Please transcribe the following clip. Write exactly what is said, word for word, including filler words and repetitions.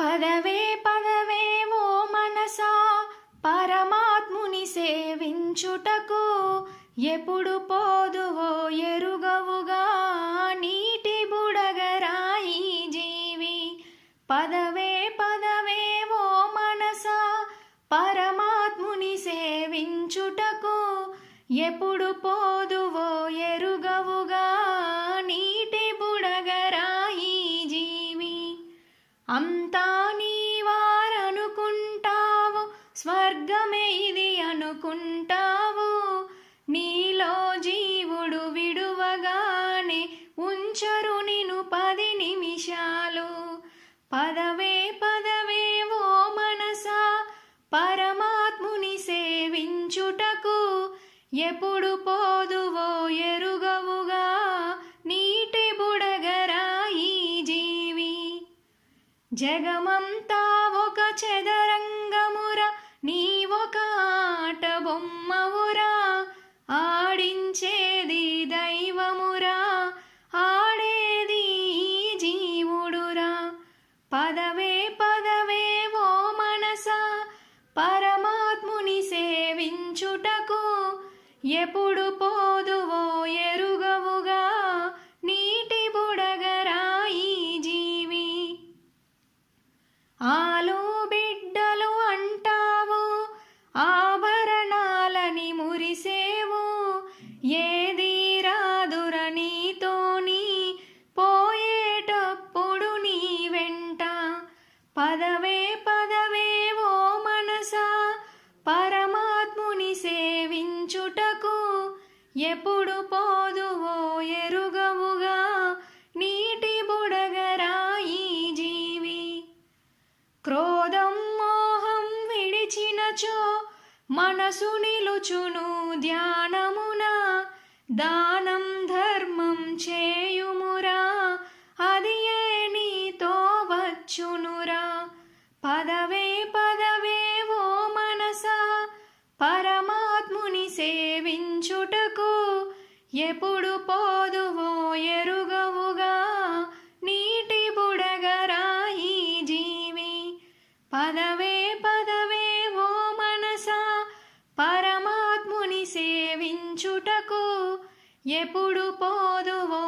పదవే పదవే ఓ మనసా పరమాత్ముని సేవించుటకు ఎప్పుడు పోదువో ఎరుగవుగా నీటి బుడగరాయి జీవి పదవే పదవే ఓ మనసా పరమాత్ముని సేవించుటకు ఎప్పుడు పోదువో ఎరుగవుగా నీటి బుడగరాయి జీవి అంతా నీవారనుకుంటావు స్వర్గమే ఇది అనుకుంటావు నీలో జీవుడు విడువగానే ఉంచరు నిను పది నిమిషాలు పదవే పదవే ఓ మనసా పరమాత్ముని సేవించుటకు ఎప్పుడు పోదువో ఎరుగవుగా నీటి బుడగరాయి జీవి జగమంతా ఒక చదరంగమురా నీవొక ఆట బొమ్మవురా ఆడించేది దైవమురా ఆడేది జీవుడురా పదవే పదవే ఓ మనసా పరమాత్ముని సేవించుటకు ఎప్పుడు పోదువో ఎరుగవుగా నీటి బుడగరాయి జీవి ఆలు బిడ్డలు అంటావు ఆభరణాలని మురిసేవు ఏది రాదుర నీతోని పోయేటప్పుడు నీ వెంట పదవే పదవే ఓ మనసా పరమాత్ముని సేవించుటకు ఎప్పుడు పోదువో ఎరుగవుగా నీటి బుడగరాయి జీవి క్రోధం మోహం విడిచినచో మనసు నిలుచును ధ్యానమున దానం ధర్మం చేయుమురా అది ఏ నీతో వచ్చునురా పదవే పదవే ఓ మనసా పరమాత్ముని సేవించుటకు ఎప్పుడు పోదువో ఎరుగవుగా నీటి బుడగరాయి జీవి పదవే పదవే ఓ మనసా పరమాత్ముని సేవించుటకు ఎప్పుడు పోదువో